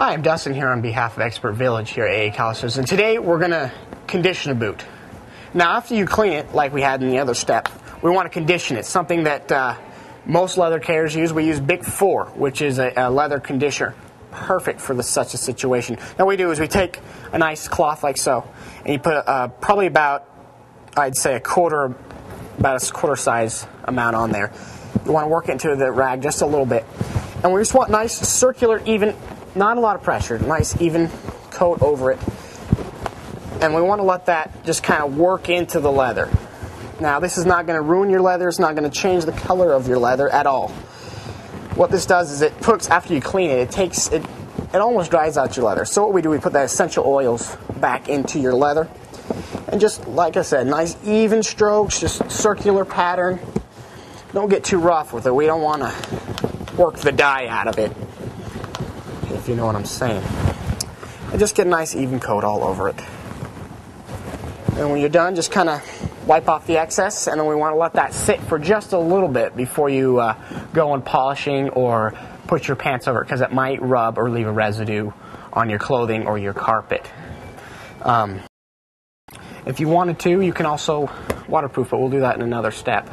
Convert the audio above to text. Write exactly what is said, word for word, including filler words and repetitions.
Hi, I'm Dustin here on behalf of Expert Village here at A A Calisters, and today we're going to condition a boot. Now, after you clean it, like we had in the other step, we want to condition it, something that uh, most leather carriers use. We use Big Four, which is a, a leather conditioner, perfect for the, such a situation. Now, what we do is we take a nice cloth like so, and you put uh, probably about, I'd say, a quarter, about a quarter size amount on there. You want to work into the rag just a little bit, and we just want nice, circular, even. Not a lot of pressure, nice even coat over it, and we want to let that just kind of work into the leather. Now, this is not going to ruin your leather, it's not going to change the color of your leather at all. What this does is it puts, after you clean it, it takes it, it almost dries out your leather. So what we do, we put that essential oils back into your leather, and just like I said, nice even strokes, just circular pattern. Don't get too rough with it, we don't want to work the dye out of it, if you know what I'm saying. And just get a nice even coat all over it. And when you're done, just kind of wipe off the excess, and then we want to let that sit for just a little bit before you uh, go on polishing or put your pants over it, because it might rub or leave a residue on your clothing or your carpet. Um, if you wanted to, you can also waterproof it. We'll do that in another step.